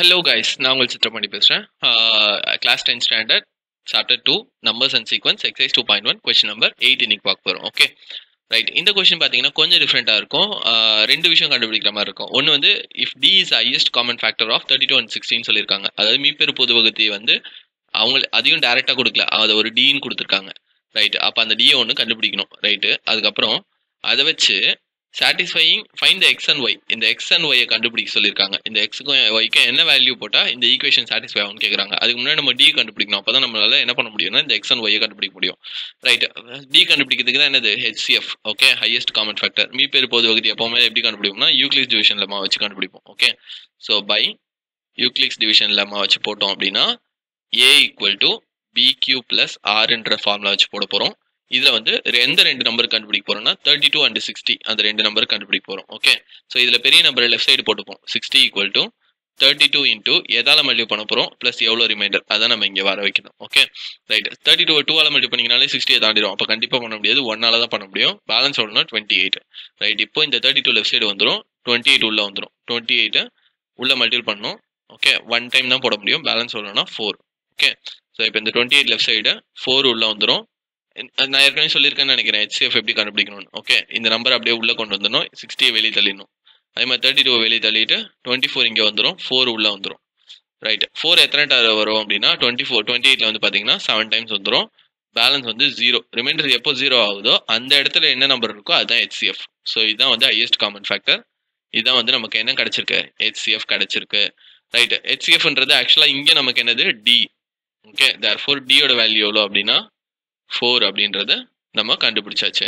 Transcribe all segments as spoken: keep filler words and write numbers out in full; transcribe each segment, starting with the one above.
Hello guys, now we will sit uh, class ten standard chapter two numbers and sequence exercise two point one question number eight in park. Okay, right, in the question pathina konja different ah irukum rendu vishayam kandupidikra mari irukum. One vande if d is highest common factor of thirty-two and sixteen sollirukanga, adha meeperu poduvaguthi vande avanga adiyum direct ah kodukla, adha oru d nu kuduthirukanga, right? Appo and d one kandupidikanum, right? Adukaprom adha vechi satisfying find the x and y, in the x and y கண்டுபிடிக்க சொல்லிருக்காங்க. இந்த x க்கு y க்கு என்ன value போட்டா இந்த equation satisfy ஆகும்னு கேக்குறாங்க. அதுக்கு முன்னாடி நம்ம d கண்டுபிடிக்கணும். அப்பதான் நம்மளால என்ன பண்ண முடியும்னா இந்த x and y கண்டுபிடிக்க முடியும், ரைட்? d கண்டுபிடிக்கிறதுக்கு தான் என்னது H C F, okay, highest common factor. மீப்பெரு பொதுவகுதி எப்பவுமே எப்படி கண்டுபிடிப்போம்னா Euclid's division lemma வச்சு கண்டுபிடிப்போம். Okay, so by Euclid's division lemma வச்சு போட்டோம் அப்படினா a = bq + r என்ற ஃபார்முலா வச்சு போட போறோம். இதுல வந்து எந்த ரெண்டு நம்பர் கண்டுபிடிக்க போறோம்னா thirty-two and sixty அந்த ரெண்டு நம்பர் கண்டுபிடிக்க போறோம். ஓகே, சோ இதுல பெரிய நம்பர் லெஃப்ட் சைடு போட்டுப்போம். sixty = thirty-two * எதால மல்டிப்ளை பண்ண போறோம் + எவ்ளோ ரிமைண்டர் அத நம்ம இங்க வர வைக்கணும். Okay, right. thirty-two two ஆல மல்டிப்ளை பண்ணீங்கனாலே sixty தாண்டிரும். அப்ப கண்டிப்பா பண்ண முடியாது, one ஆல தான் பண்ண முடியும். பேலன்ஸ் வரணும்னா twenty-eight, ரைட்? இப்போ இந்த thirty-two லெஃப்ட் சைடு வந்துரும், twenty-eight உள்ள வந்துரும். twenty-eight உள்ள மல்டிப்ளை பண்ணனும். ஓகே, one டைம் தான் போட முடியும். பேலன்ஸ் வரணும்னா four. ஓகே, சோ இப்போ இந்த twenty-eight லெஃப்ட் சைடு four உள்ள வந்துரும். நான் ஏற்கனவே சொல்லிருக்கேன்னு நினைக்கிறேன் H C F எப்படி கண்டுபிடிக்கணும்னு. ஓகே, இந்த நம்பர் அப்படியே உள்ள கொண்டு வந்துடணும், sixty வெளியே தள்ளிடணும். அதே மாதிரி thirty-two வெளியே தள்ளிட்டு twenty-four இங்கே வந்துடும், four உள்ள வந்துடும், ரைட்? four எத்தனை டைம் வரும் அப்படின்னா twenty-four twenty-eightல வந்து பாத்தீங்கன்னா seven டைம்ஸ் வந்துடும். பேலன்ஸ் வந்து zero, ரிமைண்டர் எப்போ zero ஆகுதோ அந்த இடத்துல என்ன நம்பர் இருக்கோ அதுதான் H C F. ஸோ இதுதான் வந்து ஹையஸ்ட் காமன் ஃபேக்டர். இதான் வந்து நமக்கு என்ன கிடைச்சிருக்கு, H C F கிடைச்சிருக்கு, ரைட்? H C Fன்றது ஆக்சுவலா இங்கே நமக்கு என்னது D. ஓகே, தேர்ஃபோர் D யோட வேல்யூ எவ்வளோ அப்படின்னா four அப்படின்றத நம்ம கண்டுபிடிச்சாச்சு.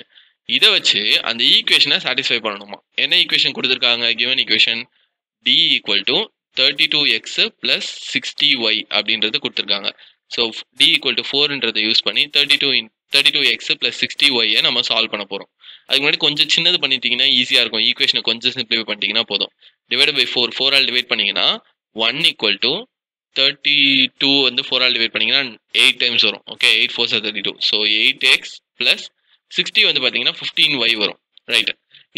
இதை வச்சு அந்த ஈக்குவேஷனை சாட்டிஸ்ஃபை பண்ணணுமா? என்ன ஈக்குவேஷன் கொடுத்துருக்காங்க? Given equation d equal to thirty two x plus sixty y அப்படின்றது கொடுத்துருக்காங்க. ஸோ d ஈக்குவல் டு ஃபோர்ன்றதை யூஸ் பண்ணி thirty two in thirty two x plus sixty ஒய்யை நம்ம சால்வ் பண்ண போகிறோம். அதுக்கு முன்னாடி கொஞ்சம் சின்னது பண்ணிட்டீங்கன்னா ஈஸியாக இருக்கும். ஈக்குவேஷனை கொஞ்சம் சிம்பிளிஃபை பண்ணிட்டீங்கன்னா போதும். டிவைட் பை ஃபோர், ஃபோர் ஆல் டிவைட் பண்ணிங்கன்னா one equal to thirty two வந்து ஃபோர் ஆல் டிவைட் பண்ணிங்கன்னா எயிட் டைம்ஸ் வரும். ஓகே, எயிட் ஃபோர் சார் thirty two. So eight x plus sixty வந்து பார்த்தீங்கன்னா ஃபிஃப்டீன் ஒய் வரும், ரைட்?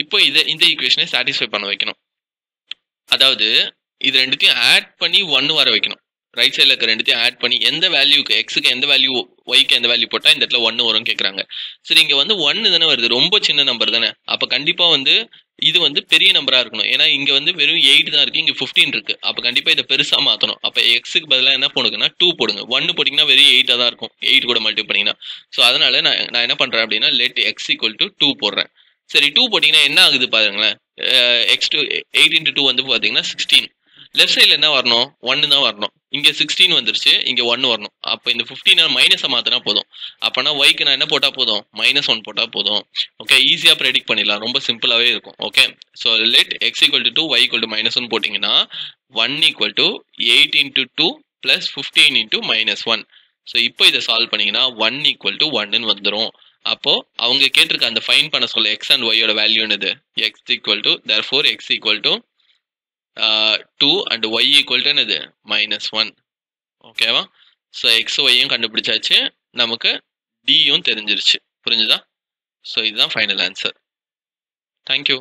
இப்போ இதை இந்த ஈக்குவேஷனை சாட்டிஸ்ஃபை பண்ண வைக்கணும். அதாவது இது ரெண்டுத்தையும் ஆட் பண்ணி ஒன்று வர வைக்கணும். ரைட் சைடில் இருக்க ரெண்டுத்தையும் ஆட் பண்ணி எந்த வேல்யூக்கு எக்ஸுக்கு எந்த வேல்யூ ஒய்க்கு எந்த வேல்யூ போட்டால் இந்த இடத்துல ஒன்று வரும்னு கேட்குறாங்க. சரி, இங்கே வந்து ஒன்று தானே வருது, ரொம்ப சின்ன நம்பர் தானே. அப்போ கண்டிப்பாக வந்து இது வந்து பெரிய நம்பராக இருக்கணும். ஏன்னா இங்கே வந்து வெறும் எயிட் தான் இருக்குது, இங்கே ஃபிஃப்டீன் இருக்குது. அப்போ கண்டிப்பாக இதை பெருசாக மாற்றணும். அப்போ எக்ஸுக்கு பதிலாக என்ன போடுங்கன்னா டூ போடுங்க. ஒன்று போட்டிங்கன்னா வெறும் எயிட்டாக தான் இருக்கும், எயிட் கூட மல்டிப்ளை பண்ணிங்கன்னா. ஸோ அதனால் நான் நான் என்ன பண்ணுறேன் அப்படின்னா let x equal to two போடுறேன். சரி, டூ போட்டிங்கன்னா என்ன ஆகுது பாருங்களேன். X two eight into two வந்து பார்த்தீங்கன்னா சிக்ஸ்டீன். லெஃப்ட் சைடில் என்ன வரணும், ஒன்று தான் வரணும். இங்கே சிக்ஸ்டீன் வந்துருச்சு, இங்கே ஒன்று வரணும். அப்போ இந்த ஃபிஃப்டீனை மைனஸை மாற்றினா போதும். அப்போனா ஒய்க்கு நான் என்ன போட்டால் போதும், மைனஸ் ஒன் போட்டால் போதும். ஓகே, ஈஸியாக ப்ரெடிக்ட் பண்ணிடலாம், ரொம்ப சிம்பிளாகவே இருக்கும். Okay, so let x equal to two y equal to minus one போட்டிங்கன்னா one equal to eight into two plus fifteen into minus one. So இப்போ இதை சால்வ் பண்ணிங்கன்னா ஒன் ஈக்குவல் டு ஒன்னுன்னு வந்துடும். அப்போ அவங்க கேட்டிருக்க அந்த ஃபைன் பண்ண சொல்ல எக்ஸ் அண்ட் ஒய்யோட வேல்யூன்னுது x equal to therefore x equal to two and y equal to என்னது மைனஸ் ஒன். ஓகேவா? ஸோ எக்ஸ் ஒய்யும் கண்டுபிடிச்சாச்சு, நமக்கு டியும் தெரிஞ்சிருச்சு. புரிஞ்சுதா? ஸோ இதுதான் ஃபைனல் ஆன்சர். தேங்க்யூ.